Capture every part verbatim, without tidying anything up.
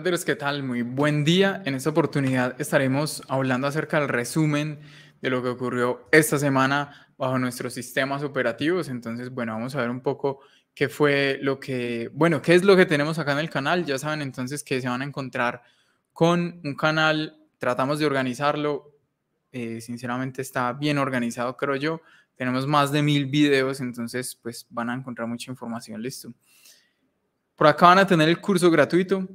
Traders, ¿qué tal? Muy buen día. En esta oportunidad estaremos hablando acerca del resumen de lo que ocurrió esta semana bajo nuestros sistemas operativos. Entonces, bueno, vamos a ver un poco qué fue lo que, bueno, qué es lo que tenemos acá en el canal. Ya saben entonces que se van a encontrar con un canal, tratamos de organizarlo, eh, sinceramente está bien organizado, creo yo. Tenemos más de mil videos, entonces pues van a encontrar mucha información, listo. Por acá van a tener el curso gratuito.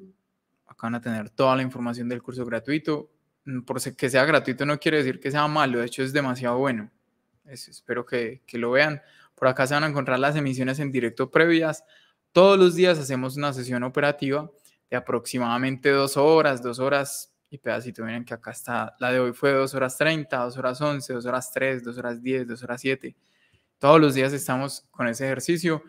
Acá van a tener toda la información del curso gratuito. Por que sea gratuito no quiere decir que sea malo, de hecho es demasiado bueno. Eso, espero que, que lo vean. Por acá se van a encontrar las emisiones en directo previas. Todos los días hacemos una sesión operativa de aproximadamente dos horas, dos horas y pedacito. Miren que acá está, la de hoy fue dos horas treinta, dos horas once, dos horas tres, dos horas diez, dos horas siete. Todos los días estamos con ese ejercicio.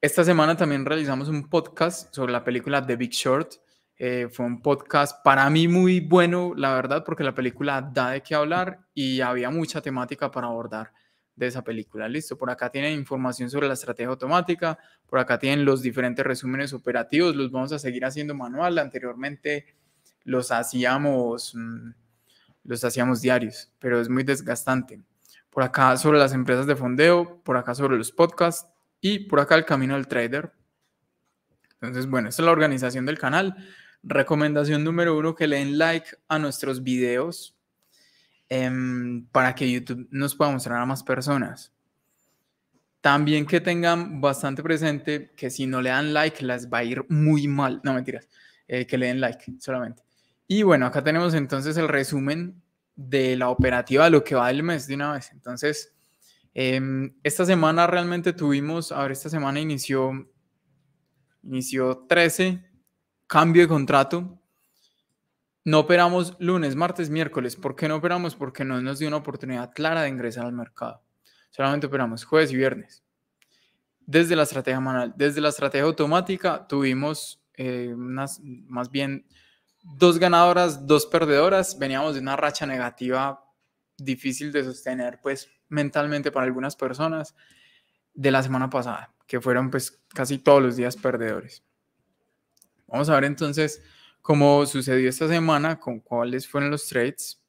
Esta semana también realizamos un podcast sobre la película The Big Short. Eh, fue un podcast para mí muy bueno, la verdad, porque la película da de qué hablar y había mucha temática para abordar de esa película. Listo, por acá tienen información sobre la estrategia automática, por acá tienen los diferentes resúmenes operativos, los vamos a seguir haciendo manual. Anteriormente los hacíamos, los hacíamos diarios, pero es muy desgastante. Por acá sobre las empresas de fondeo, por acá sobre los podcasts y por acá el camino del trader. Entonces, bueno, esta es la organización del canal. Recomendación número uno, que le den like a nuestros videos eh, para que YouTube nos pueda mostrar a más personas. También que tengan bastante presente que si no le dan like las va a ir muy mal. No, mentiras, eh, que le den like solamente. Y bueno, acá tenemos entonces el resumen de la operativa de lo que va del mes de una vez. Entonces, eh, esta semana realmente tuvimos, a ver, esta semana inició, inició trece. Cambio de contrato, no operamos lunes, martes, miércoles. ¿Por qué no operamos? Porque no nos dio una oportunidad clara de ingresar al mercado. Solamente operamos jueves y viernes. Desde la estrategia manual, desde la estrategia automática tuvimos eh, unas, más bien dos ganadoras, dos perdedoras. Veníamos de una racha negativa difícil de sostener pues mentalmente para algunas personas de la semana pasada, que fueron pues casi todos los días perdedores. Vamos a ver entonces cómo sucedió esta semana, con cuáles fueron los trades.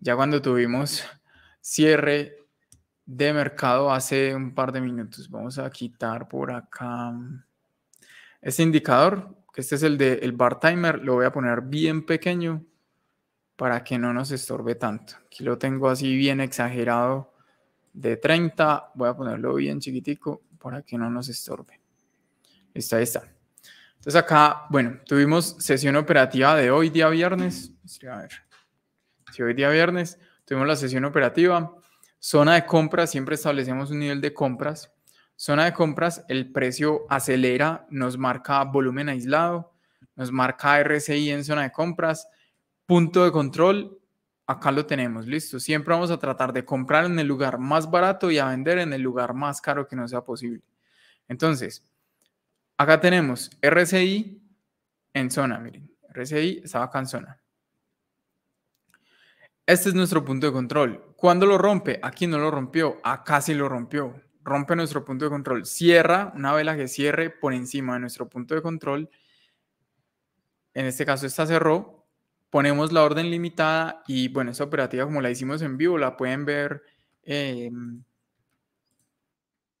Ya cuando tuvimos cierre de mercado hace un par de minutos. Vamos a quitar por acá este indicador, que este es el del bar timer. Lo voy a poner bien pequeño para que no nos estorbe tanto. Aquí lo tengo así bien exagerado de treinta. Voy a ponerlo bien chiquitico para que no nos estorbe. Listo, ahí está. Entonces acá, bueno, tuvimos sesión operativa de hoy día viernes. A ver, si hoy día viernes tuvimos la sesión operativa. Zona de compras, siempre establecemos un nivel de compras. Zona de compras, el precio acelera, nos marca volumen aislado, nos marca R S I en zona de compras. Punto de control, acá lo tenemos, listo. Siempre vamos a tratar de comprar en el lugar más barato y a vender en el lugar más caro que no sea posible. Entonces, acá tenemos R S I en zona, miren, R S I estaba acá en zona. Este es nuestro punto de control. ¿Cuándo lo rompe? Aquí no lo rompió, acá sí lo rompió. Rompe nuestro punto de control, cierra, una vela que cierre por encima de nuestro punto de control. En este caso esta cerró, ponemos la orden limitada y bueno, esta operativa como la hicimos en vivo la pueden ver eh,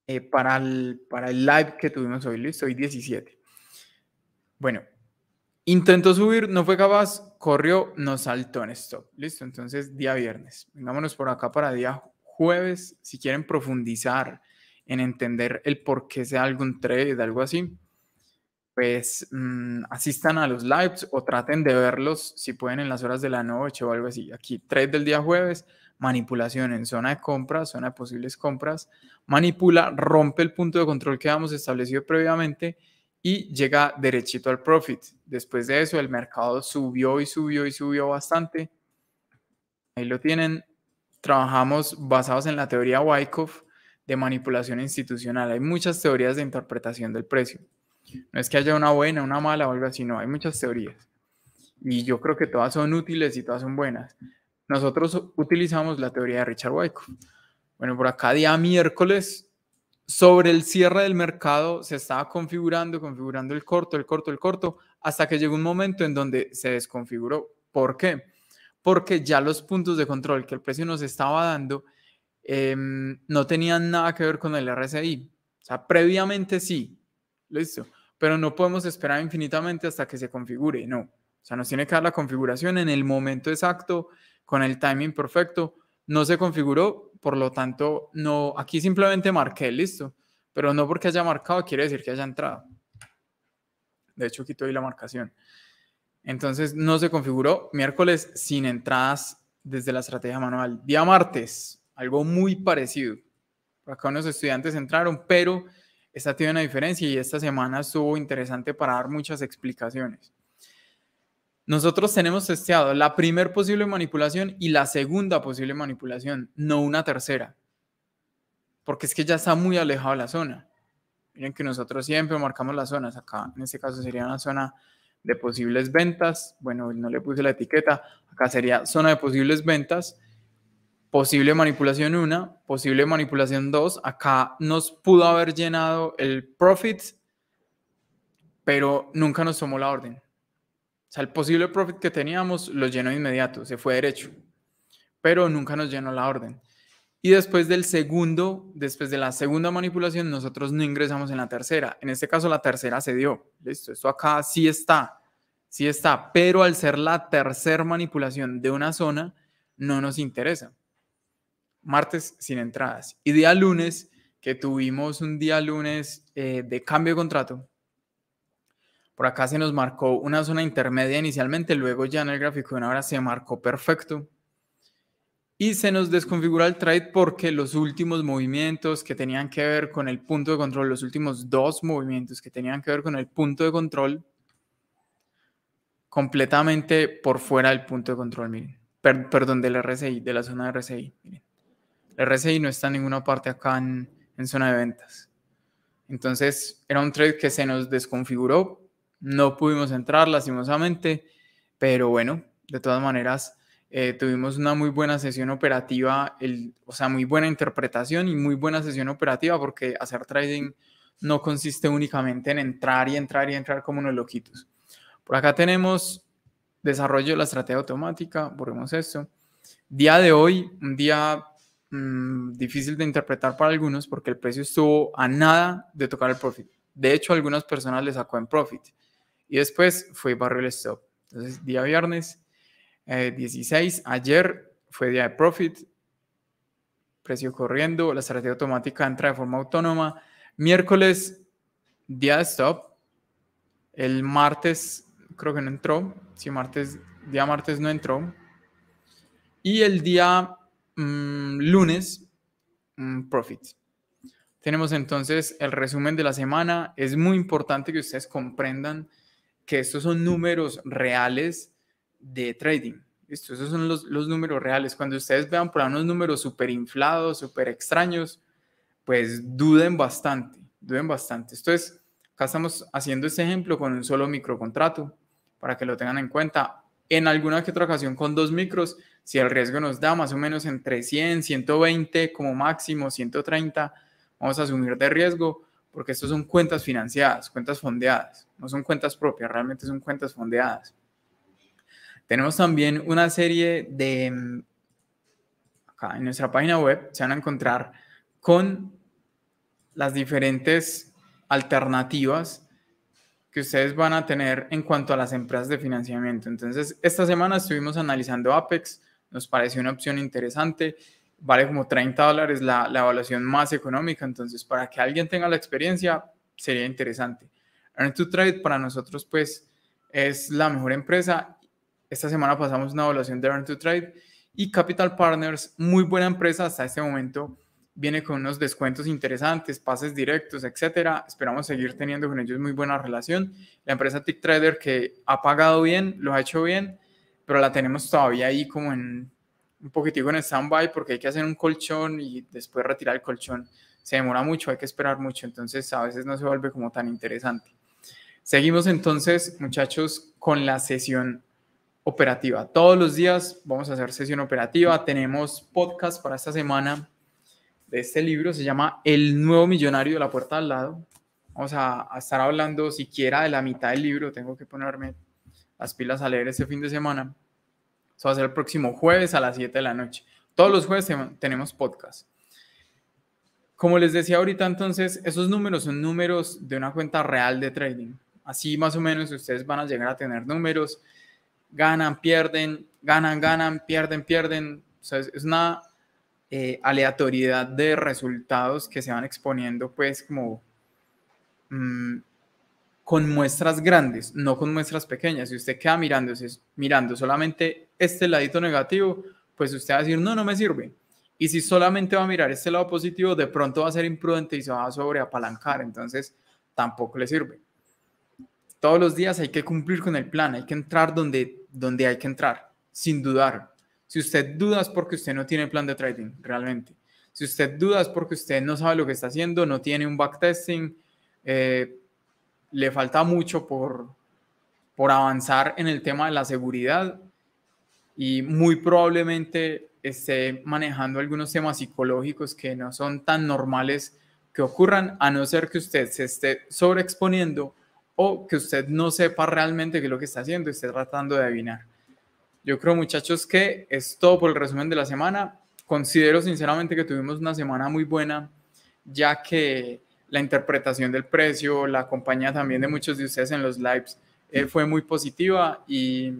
Eh, para, el, para el live que tuvimos hoy, listo, hoy diecisiete. Bueno, intentó subir, no fue capaz, corrió, nos saltó en stop, listo. Entonces, día viernes. Vengámonos por acá para día jueves, si quieren profundizar en entender el por qué sea algún trade, algo así, pues mmm, asistan a los lives o traten de verlos, si pueden, en las horas de la noche o algo así. Aquí, trade del día jueves. Manipulación en zona de compras, zona de posibles compras, manipula, rompe el punto de control que habíamos establecido previamente y llega derechito al profit. Después de eso el mercado subió y subió y subió bastante. Ahí lo tienen. Trabajamos basados en la teoría Wyckoff de manipulación institucional. Hay muchas teorías de interpretación del precio. No es que haya una buena, una mala o algo así, no, hay muchas teorías. Y yo creo que todas son útiles y todas son buenas. Nosotros utilizamos la teoría de Richard Wyckoff. Bueno, por acá día miércoles, sobre el cierre del mercado se estaba configurando, configurando el corto, el corto, el corto, hasta que llegó un momento en donde se desconfiguró. ¿Por qué? Porque ya los puntos de control que el precio nos estaba dando eh, no tenían nada que ver con el R S I. O sea, previamente sí, listo, pero no podemos esperar infinitamente hasta que se configure, no. O sea, nos tiene que dar la configuración en el momento exacto, con el timing perfecto. No se configuró, por lo tanto, no. Aquí simplemente marqué, listo. Pero no porque haya marcado quiere decir que haya entrado. De hecho, quito ahí la marcación. Entonces, no se configuró. Miércoles sin entradas desde la estrategia manual. Día martes, algo muy parecido. Por acá unos estudiantes entraron, pero esta tiene una diferencia y esta semana estuvo interesante para dar muchas explicaciones. Nosotros tenemos testeado la primer posible manipulación y la segunda posible manipulación, no una tercera. Porque es que ya está muy alejado de la zona. Miren que nosotros siempre marcamos las zonas. Acá en este caso sería una zona de posibles ventas. Bueno, no le puse la etiqueta. Acá sería zona de posibles ventas. Posible manipulación uno, posible manipulación dos. Acá nos pudo haber llenado el profit, pero nunca nos tomó la orden. O sea, el posible profit que teníamos lo llenó inmediato, se fue derecho, pero nunca nos llenó la orden. Y después del segundo, después de la segunda manipulación, nosotros no ingresamos en la tercera. En este caso, la tercera se dio. Listo, esto acá sí está, sí está, pero al ser la tercera manipulación de una zona, no nos interesa. Martes sin entradas. Y día lunes, que tuvimos un día lunes eh, de cambio de contrato. Por acá se nos marcó una zona intermedia inicialmente, luego ya en el gráfico de una hora se marcó perfecto. Y se nos desconfigura el trade porque los últimos movimientos que tenían que ver con el punto de control, los últimos dos movimientos que tenían que ver con el punto de control, completamente por fuera del punto de control, miren. Per, perdón, del R S I, de la zona de R S I. Miren. El R S I no está en ninguna parte acá en, en zona de ventas. Entonces era un trade que se nos desconfiguró. No pudimos entrar lastimosamente, pero bueno, de todas maneras eh, tuvimos una muy buena sesión operativa, el, o sea, muy buena interpretación y muy buena sesión operativa porque hacer trading no consiste únicamente en entrar y entrar y entrar como unos loquitos. Por acá tenemos desarrollo de la estrategia automática, borremos esto. Día de hoy, un día mmm, difícil de interpretar para algunos porque el precio estuvo a nada de tocar el profit. De hecho, a algunas personas le sacó en profit. Y después fue barrio el stop. Entonces, día viernes eh, dieciséis, ayer fue día de profit, precio corriendo, la estrategia automática entra de forma autónoma. Miércoles, día de stop. El martes, creo que no entró. Sí, martes, día martes no entró. Y el día mmm, lunes, mmm, profit. Tenemos entonces el resumen de la semana. Es muy importante que ustedes comprendan que estos son números reales de trading. Listo, esos son los, los números reales. Cuando ustedes vean por ahí unos números súper inflados, súper extraños, pues duden bastante, duden bastante. Esto es, acá estamos haciendo este ejemplo con un solo microcontrato, para que lo tengan en cuenta. En alguna que otra ocasión con dos micros, si el riesgo nos da más o menos entre cien, ciento veinte como máximo, ciento treinta, vamos a asumir de riesgo, porque estos son cuentas financiadas, cuentas fondeadas, no son cuentas propias, realmente son cuentas fondeadas. Tenemos también una serie de, acá en nuestra página web se van a encontrar con las diferentes alternativas que ustedes van a tener en cuanto a las empresas de financiamiento. Entonces, esta semana estuvimos analizando Apex, nos pareció una opción interesante. Vale como treinta dólares la, la evaluación más económica, entonces para que alguien tenga la experiencia sería interesante. Earn to Trade para nosotros pues es la mejor empresa. Esta semana pasamos una evaluación de Earn to Trade y Capital Partners, muy buena empresa hasta este momento, viene con unos descuentos interesantes, pases directos, etcétera. Esperamos seguir teniendo con ellos muy buena relación. La empresa TickTrader que ha pagado bien, lo ha hecho bien, pero la tenemos todavía ahí como en... un poquitico en stand-by porque hay que hacer un colchón y después retirar el colchón. Se demora mucho, hay que esperar mucho, entonces a veces no se vuelve como tan interesante. Seguimos entonces, muchachos, con la sesión operativa. Todos los días vamos a hacer sesión operativa. Tenemos podcast para esta semana de este libro, se llama El nuevo millonario de la puerta al lado. Vamos a, a estar hablando siquiera de la mitad del libro, tengo que ponerme las pilas a leer este fin de semana. Eso va a ser el próximo jueves a las siete de la noche. Todos los jueves tenemos podcast. Como les decía ahorita, entonces, esos números son números de una cuenta real de trading. Así más o menos ustedes van a llegar a tener números. Ganan, pierden, ganan, ganan, pierden, pierden. O sea, es una eh, aleatoriedad de resultados que se van exponiendo, pues, como mmm, con muestras grandes, no con muestras pequeñas. Si usted queda mirando, mirando solamente este ladito negativo, pues usted va a decir, no, no me sirve. Y si solamente va a mirar este lado positivo, de pronto va a ser imprudente y se va a sobreapalancar. Entonces, tampoco le sirve. Todos los días hay que cumplir con el plan. Hay que entrar donde, donde hay que entrar, sin dudar. Si usted duda es porque usted no tiene plan de trading, realmente. Si usted duda es porque usted no sabe lo que está haciendo, no tiene un backtesting, eh, le falta mucho por, por avanzar en el tema de la seguridad y muy probablemente esté manejando algunos temas psicológicos que no son tan normales que ocurran, a no ser que usted se esté sobreexponiendo o que usted no sepa realmente qué es lo que está haciendo y esté tratando de adivinar. Yo creo, muchachos, que es todo por el resumen de la semana. Considero sinceramente que tuvimos una semana muy buena, ya que la interpretación del precio, la compañía también de muchos de ustedes en los lives eh, fue muy positiva y...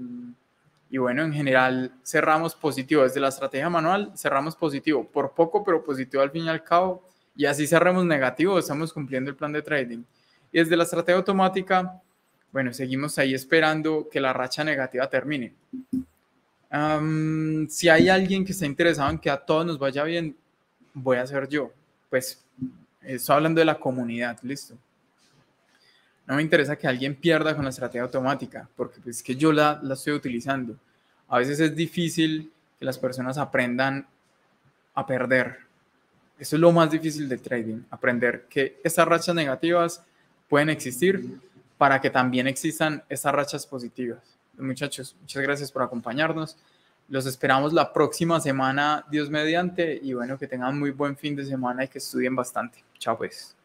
Y bueno, en general cerramos positivo. Desde la estrategia manual cerramos positivo. Por poco, pero positivo al fin y al cabo. Y así cerramos negativo, estamos cumpliendo el plan de trading. Y desde la estrategia automática, bueno, seguimos ahí esperando que la racha negativa termine. Um, si hay alguien que está interesado en que a todos nos vaya bien, voy a ser yo. Pues estoy hablando de la comunidad, listo. No me interesa que alguien pierda con la estrategia automática, porque es que yo la, la estoy utilizando. A veces es difícil que las personas aprendan a perder. Eso es lo más difícil del trading, aprender que estas rachas negativas pueden existir para que también existan estas rachas positivas. Muchachos, muchas gracias por acompañarnos. Los esperamos la próxima semana, Dios mediante, y bueno, que tengan muy buen fin de semana y que estudien bastante. Chao pues.